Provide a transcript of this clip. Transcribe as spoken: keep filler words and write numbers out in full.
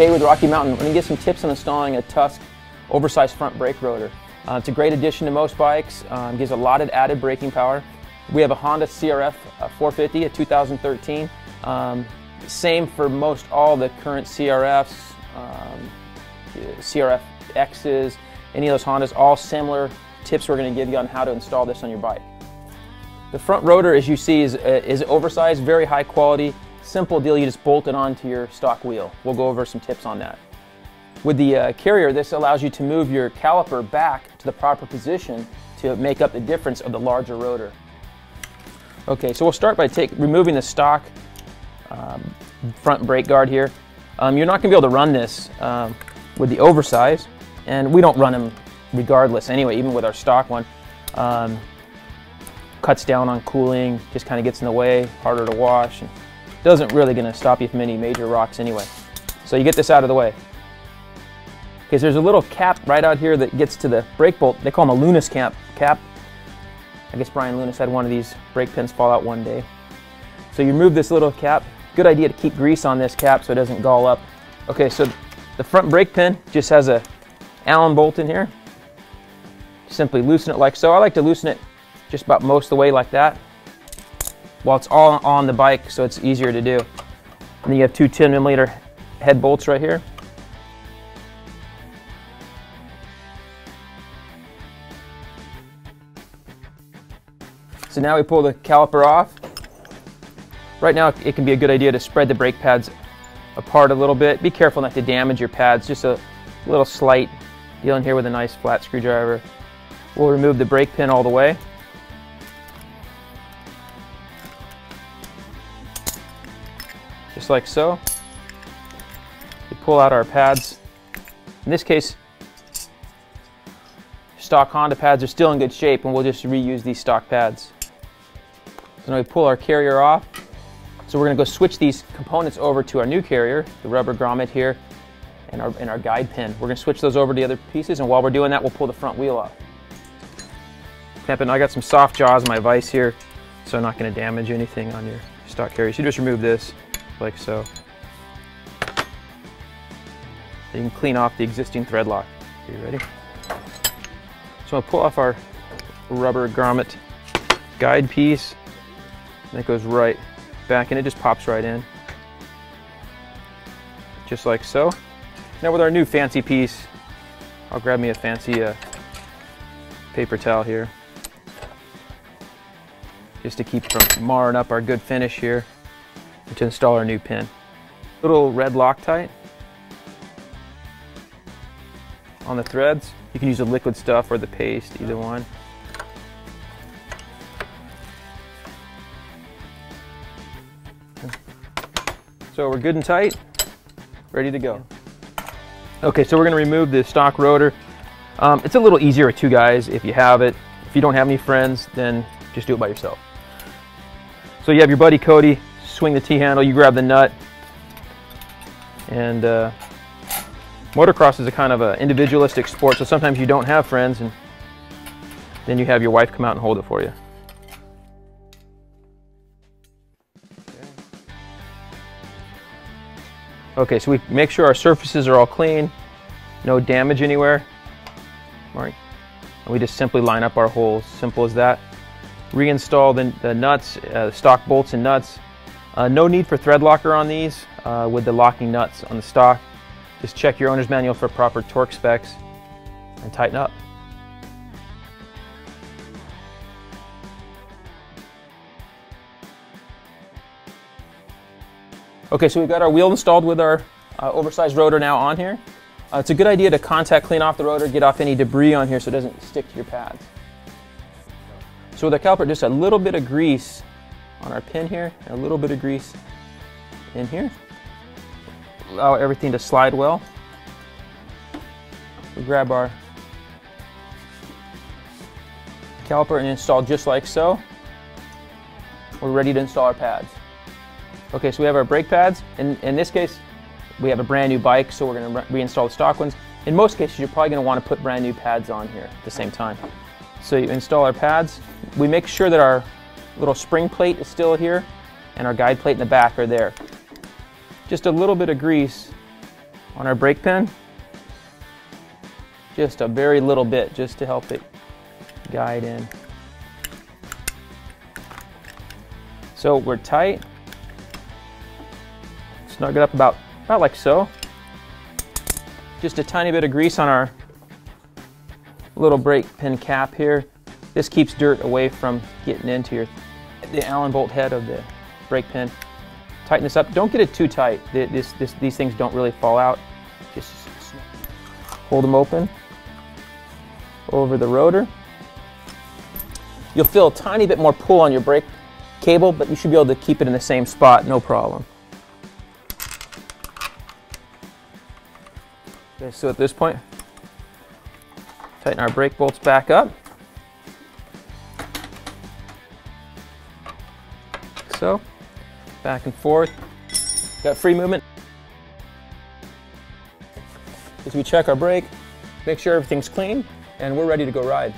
Jay with Rocky Mountain. I'm going to give some tips on installing a Tusk oversized front brake rotor. Uh, it's a great addition to most bikes, um, gives a lot of added braking power. We have a Honda C R F four fifty, a two thousand thirteen. Um, same for most all the current C R Fs, um, C R F X's, any of those Hondas, all similar tips we're going to give you on how to install this on your bike. The front rotor, as you see, is, uh, is oversized, very high quality. Simple deal, you just bolt it onto your stock wheel. We'll go over some tips on that. With the uh, carrier, this allows you to move your caliper back to the proper position to make up the difference of the larger rotor. Okay, so we'll start by take, removing the stock um, front brake guard here. Um, you're not going to be able to run this um, with the oversize, and we don't run them regardless anyway, even with our stock one. Um, cuts down on cooling, just kind of gets in the way, harder to wash. And doesn't really going to stop you from any major rocks anyway. So you get this out of the way. Because there's a little cap right out here that gets to the brake bolt. They call them a Lunas cap. cap. I guess Brian Lunas had one of these brake pins fall out one day. So you remove this little cap. Good idea to keep grease on this cap so it doesn't gall up. Okay, so the front brake pin just has a Allen bolt in here. Simply loosen it like so. I like to loosen it just about most of the way like that. Well, it's all on the bike, so it's easier to do. And then you have two ten millimeter head bolts right here. So now we pull the caliper off. Right now, it can be a good idea to spread the brake pads apart a little bit. Be careful not to damage your pads. Just a little slight deal in here with a nice flat screwdriver. We'll remove the brake pin all the way. Just like so. We pull out our pads. In this case, stock Honda pads are still in good shape, and we'll just reuse these stock pads. So now we pull our carrier off. So we're going to go switch these components over to our new carrier, the rubber grommet here, and our, and our guide pin. We're going to switch those over to the other pieces, and while we're doing that, we'll pull the front wheel off. Tempin', I got some soft jaws in my vise here, so I'm not going to damage anything on your stock carrier. So you just remove this. Like so. You can clean off the existing thread lock. Are you ready? So I'll pull off our rubber grommet guide piece. That goes right back, and it just pops right in. Just like so. Now with our new fancy piece, I'll grab me a fancy uh, paper towel here, just to keep from marring up our good finish here. To install our new pin. Little red Loctite on the threads. You can use the liquid stuff or the paste, either one. So we're good and tight, ready to go. Okay, so we're going to remove the stock rotor. Um, it's a little easier with two guys if you have it. If you don't have any friends, then just do it by yourself. So you have your buddy Cody swing the T-handle, you grab the nut, and uh, motocross is a kind of an individualistic sport, so sometimes you don't have friends, and then you have your wife come out and hold it for you. Okay, so we make sure our surfaces are all clean, no damage anywhere. Right. And we just simply line up our holes, simple as that. Reinstall the, the nuts, uh, stock bolts and nuts. Uh, no need for thread locker on these uh, with the locking nuts on the stock. Just check your owner's manual for proper torque specs and tighten up. Okay, so we've got our wheel installed with our uh, oversized rotor now on here. Uh, it's a good idea to contact clean off the rotor, get off any debris on here so it doesn't stick to your pads. So with our caliper, just a little bit of grease on our pin here, and a little bit of grease in here. Allow everything to slide well. We grab our caliper and install just like so. We're ready to install our pads. Okay, so we have our brake pads, and in this case, we have a brand new bike, so we're going to re reinstall the stock ones. In most cases, you're probably going to want to put brand new pads on here at the same time. So you install our pads. We make sure that our little spring plate is still here, and our guide plate in the back are there. Just a little bit of grease on our brake pin. Just a very little bit, just to help it guide in. So we're tight. Snug it up about, about like so. Just a tiny bit of grease on our little brake pin cap here. This keeps dirt away from getting into your the Allen bolt head of the brake pin. Tighten this up. Don't get it too tight. This, this, these things don't really fall out. Just hold them open over the rotor. You'll feel a tiny bit more pull on your brake cable, but you should be able to keep it in the same spot, no problem. Okay, so at this point, tighten our brake bolts back up. So, back and forth, got free movement. As we check our brake, make sure everything's clean, and we're ready to go ride.